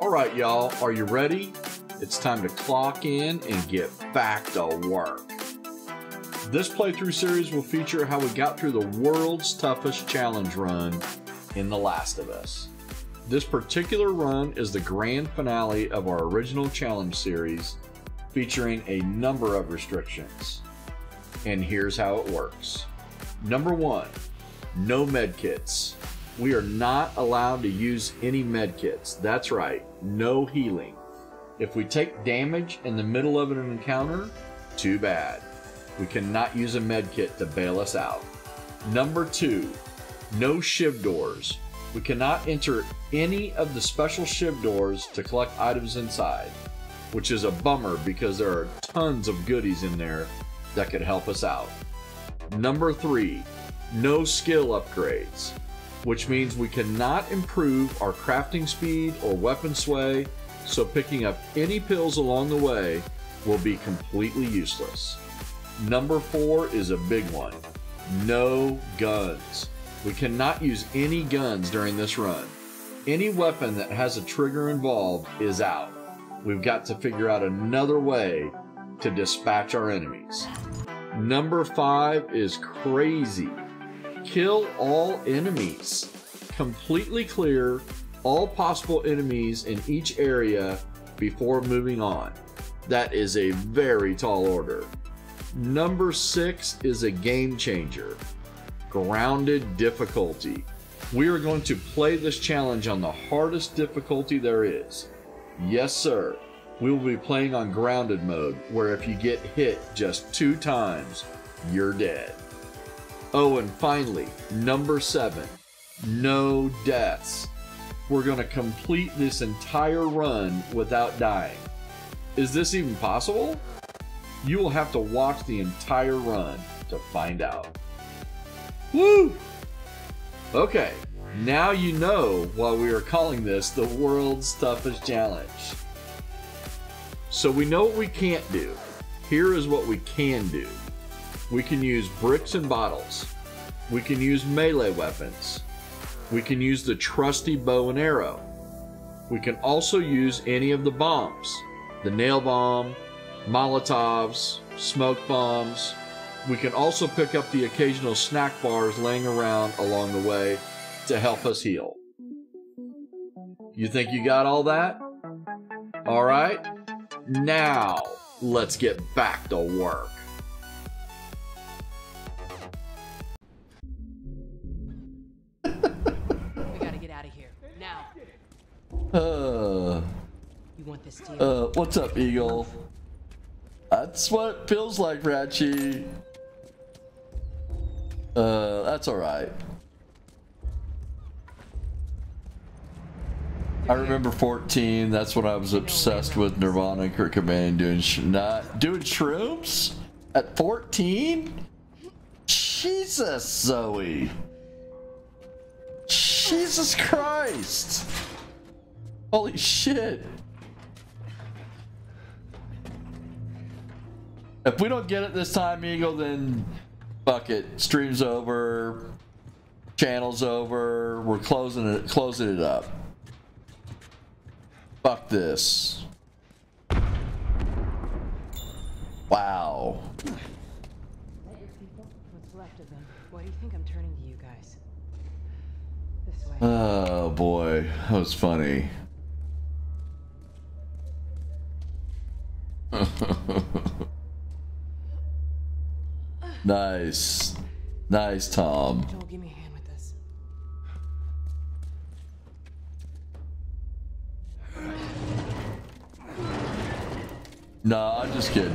All right, y'all, are you ready? It's time to clock in and get back to work. This playthrough series will feature how we got through the world's toughest challenge run in The Last of Us. This particular run is the grand finale of our original challenge series, featuring a number of restrictions. And here's how it works. Number 1, no medkits. We are not allowed to use any medkits. That's right, no healing. If we take damage in the middle of an encounter, too bad. We cannot use a medkit to bail us out. Number 2, no shiv doors. We cannot enter any of the special shiv doors to collect items inside, which is a bummer because there are tons of goodies in there that could help us out. Number 3, no skill upgrades, which means we cannot improve our crafting speed or weapon sway, so picking up any pills along the way will be completely useless. Number 4 is a big one, no guns. We cannot use any guns during this run. Any weapon that has a trigger involved is out. We've got to figure out another way to dispatch our enemies. Number 5 is crazy. Kill all enemies. Completely clear all possible enemies in each area before moving on. That is a very tall order. Number 6 is a game changer. Grounded difficulty. We are going to play this challenge on the hardest difficulty there is. Yes, sir. We will be playing on grounded mode, where if you get hit just 2 times, you're dead. Oh, and finally, number 7, no deaths. We're going to complete this entire run without dying. Is this even possible? You will have to watch the entire run to find out. Woo! Okay. Now you know why we are calling this the world's toughest challenge. So we know what we can't do. Here is what we can do. We can use bricks and bottles. We can use melee weapons. We can use the trusty bow and arrow. We can also use any of the bombs. The nail bomb, Molotovs, smoke bombs. We can also pick up the occasional snack bars laying around along the way to help us heal. You think you got all that? All right, now let's get back to work. We gotta get out of here now. You want this deal? What's up, Eagle? That's what it feels like, Ratchy. That's all right. I remember 14, that's when I was obsessed with Nirvana and Kirkman doing shrooms at 14? Jesus, Zoe. Jesus Christ. Holy shit. If we don't get it this time, Eagle, then fuck it. Stream's over. Channel's over. We're closing it up. Fuck this. Wow. What's left of them? Why do you think I'm turning to you guys? This way. Oh boy, that was funny. Nice. Nice, Tom. Joel, give me a hand. No, I'm just kidding.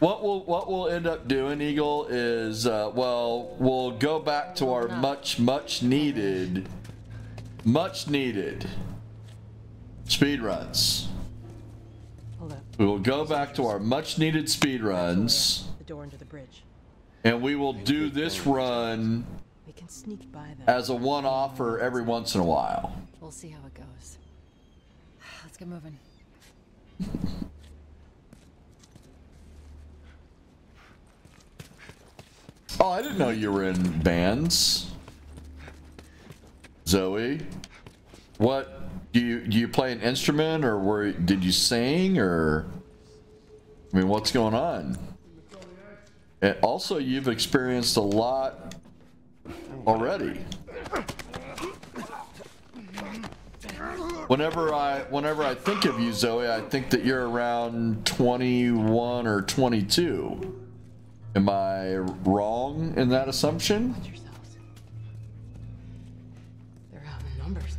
What we'll end up doing, Eagle, is well, we'll go back to our much needed speed runs. We will go back to our much needed speed runs. The door into the bridge. And we will do this run as a one-offer every once in a while. We'll see how it goes. Let's get moving. Oh, I didn't know you were in bands. Zoe, what do you play an instrument, or did you sing, or I mean, what's going on? And also, you've experienced a lot already. Whenever I think of you, Zoe, I think that you're around 21 or 22. Am I wrong in that assumption? They're out in numbers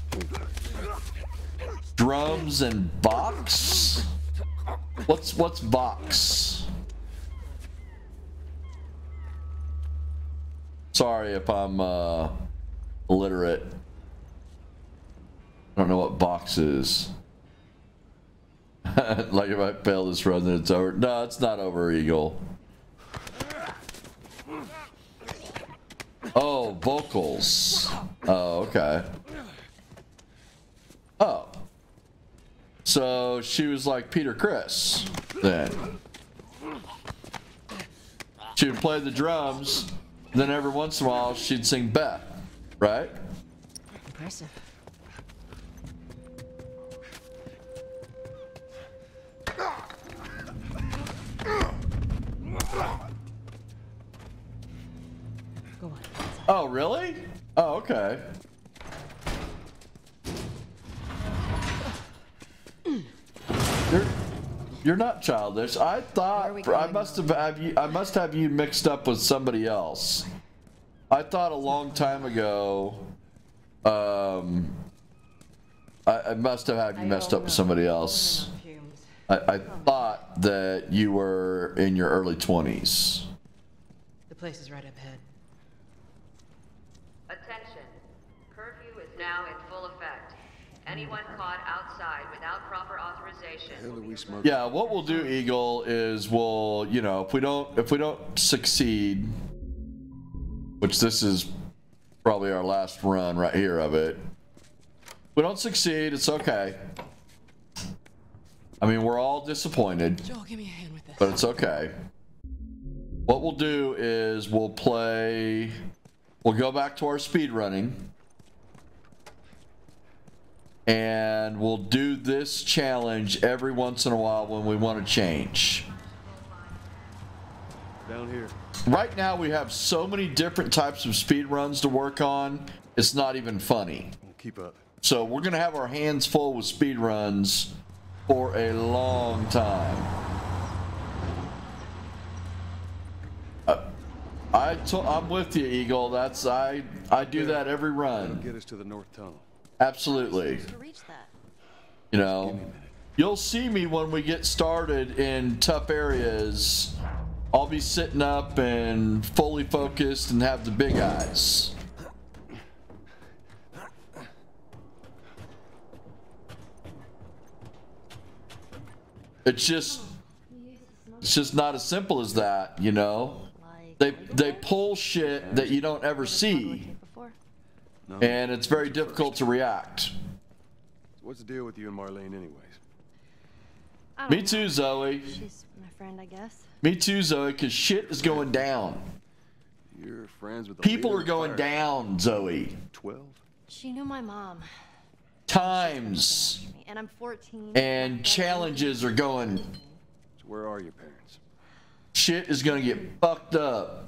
today. Drums and box? What's box? Sorry if I'm illiterate. I don't know what box is. Like if I fail this run, then it's over. No, it's not over, Eagle. Oh, vocals. Oh, okay. Oh. So she was like Peter Criss then. She would play the drums. Then every once in a while, she'd sing Beth, right? Impressive. Go on. Oh, really? Oh, okay. You're not childish. I thought I must have you mixed up with somebody else. I thought a long time ago. I must have had you messed up with somebody else. I thought that you were in your early 20s. The place is right up ahead. Attention, curfew is now in full effect. Anyone caught outside without proper authorization. Yeah, what we'll do, Eagle, is we'll, you know, if we don't succeed, which this is probably our last run right here of it. If we don't succeed, it's okay. I mean, we're all disappointed. Joel, give me a hand with this. But it's okay. What we'll do is we'll go back to our speed running. And we'll do this challenge every once in a while when we want to change. Down here. Right now we have so many different types of speed runs to work on. It's not even funny. Keep up. So we're gonna have our hands full with speed runs for a long time. I'm with you, Eagle. That's I do that every run. That'll get us to the north tunnel. Absolutely. You know, you'll see me when we get started in tough areas. I'll be sitting up and fully focused and have the big eyes. It's just not as simple as that, you know. They pull shit that you don't ever see. No. And it's very difficult to react. What's the deal with you and Marlene anyways? Me too, Zoe. She's my friend, I guess. Me too, Zoe, because shit is going down. You're friends with the people are going down, Zoe. 12? She knew my mom. Times. And I'm 14. And challenges are going. So where are your parents? Shit is going to get fucked up.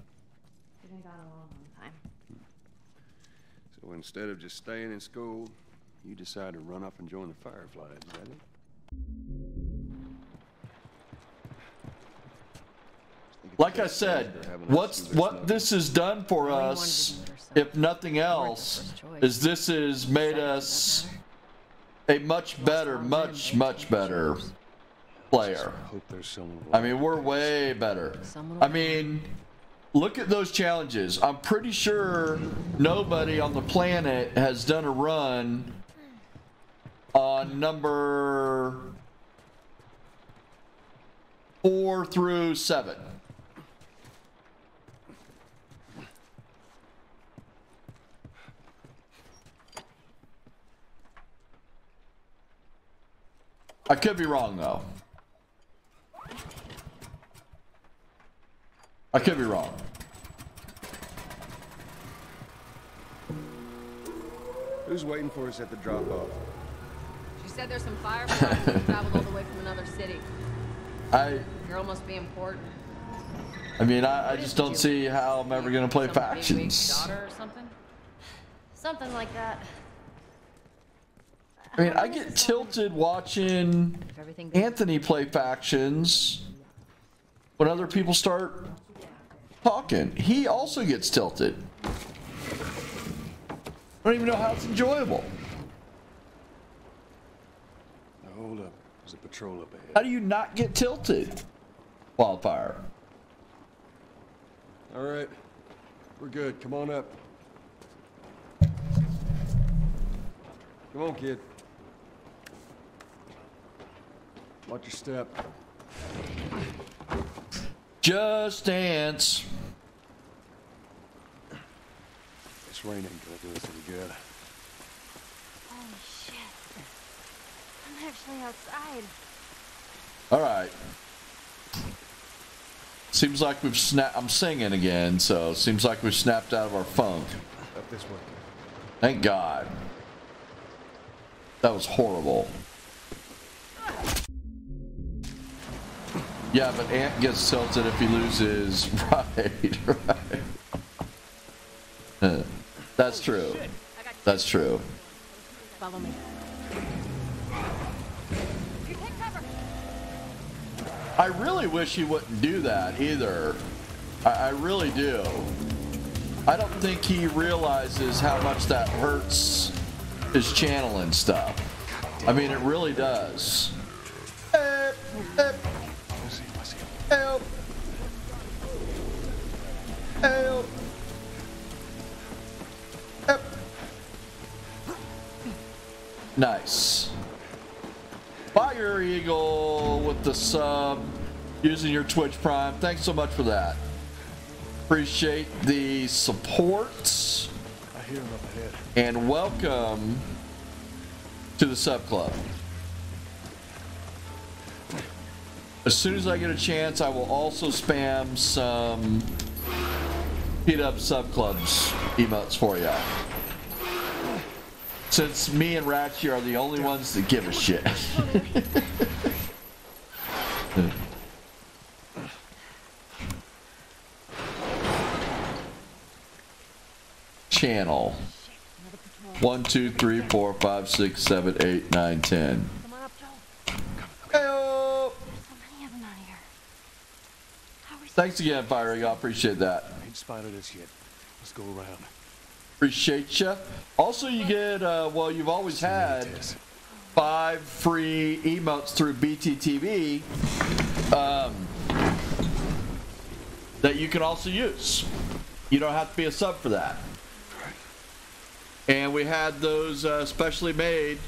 Instead of just staying in school, you decide to run up and join the Fireflies, is that it? Like I said, what this has done for us, if nothing else, is this has made us a much better, much better player. I mean, we're way better. I mean, look at those challenges. I'm pretty sure nobody on the planet has done a run on number 4 through 7. I could be wrong, though. I could be wrong. Who's waiting for us at the drop-off? She said there's some Fireflies who traveled all the way from another city. The girl must be important. I mean, I just don't see how I'm ever gonna play Factions. Or something like that. I mean, I get tilted watching Anthony play Factions when other people start talking. He also gets tilted. I don't even know how it's enjoyable. Now hold up. There's a patrol up ahead. How do you not get tilted? Wildfire. All right. We're good. Come on up. Come on, kid. Watch your step. Just dance. This rain ain't gonna do us any good. Holy shit. I'm actually outside. Alright. Seems like we've I'm singing again, so seems like we've snapped out of our funk. Up this way. Thank God. That was horrible. Yeah, but Ant gets tilted if he loses. Right, right. That's true. That's true. Follow me. I really wish he wouldn't do that either. I really do. I don't think he realizes how much that hurts his channel and stuff. I mean, it really does. Help! Help! Help! Nice. Fire Eagle with the sub, using your Twitch Prime. Thanks so much for that. Appreciate the support. I hear him up ahead. And welcome to the sub club. As soon as I get a chance, I will also spam some Heat Up Sub Clubs emotes for you. Since me and Ratchy are the only ones that give a shit. Channel 1, 2, 3, 4, 5, 6, 7, 8, 9, 10. Thanks again, Firing. I appreciate that. I ain't spotted us yet. Let's go around. Appreciate you. Also, you get, well, you've always had 5 free emotes through BTTV that you can also use. You don't have to be a sub for that. And we had those specially made,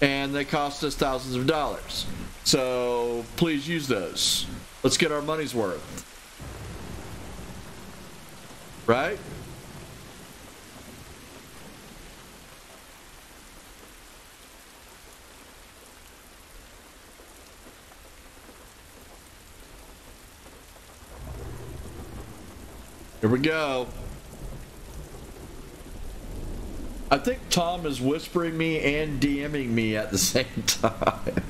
and they cost us thousands of dollars. So please use those. Let's get our money's worth. Right? Here we go. I think Tom is whispering me and DMing me at the same time.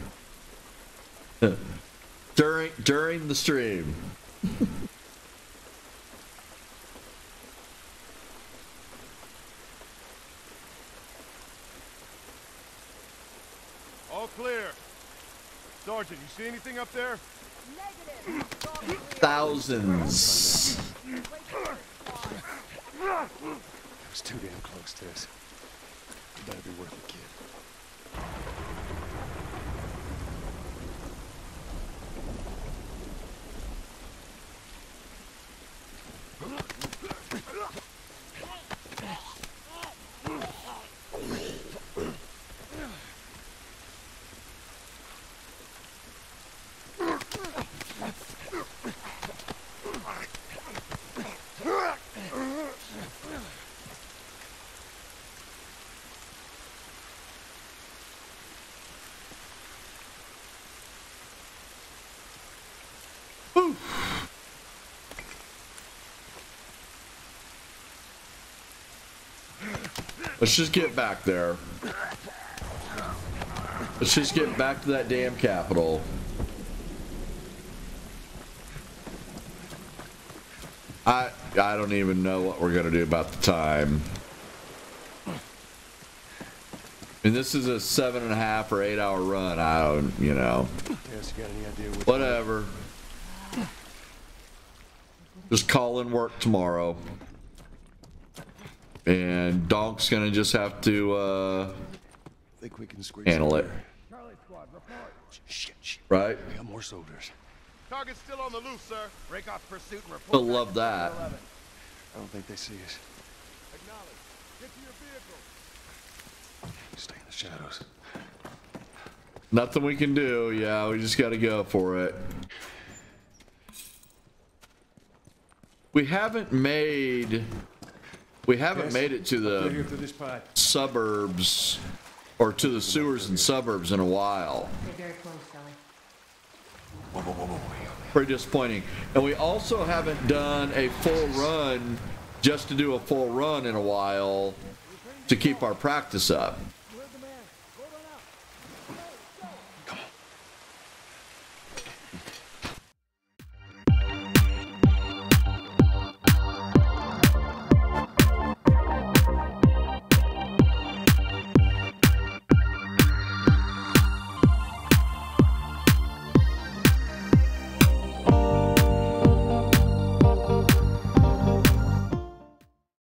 During the stream. All clear. Sergeant, you see anything up there? Negative. Thousands. That was too damn close, Tess. You better be worth it, kid. Let's just get back there. Let's just get back to that damn Capitol. I don't even know what we're gonna do about the time. And this is a 7.5 or 8 hour run. I don't, you know. Yes, you got any idea what whatever. Just call in work tomorrow. And Donk's gonna just have to think we can squeeze handle it. Charlie Squad, report. Shit. Right? We got more soldiers. Target's still on the loose, sir. Break off pursuit and report. They'll love that. I don't think they see us. Acknowledge. Get to your vehicle. Stay in the shadows. Nothing we can do. Yeah, we just got to go for it. We haven't made it to the suburbs or to the sewers and suburbs in a while. Pretty disappointing. And we also haven't done a full run just to do a full run in a while to keep our practice up.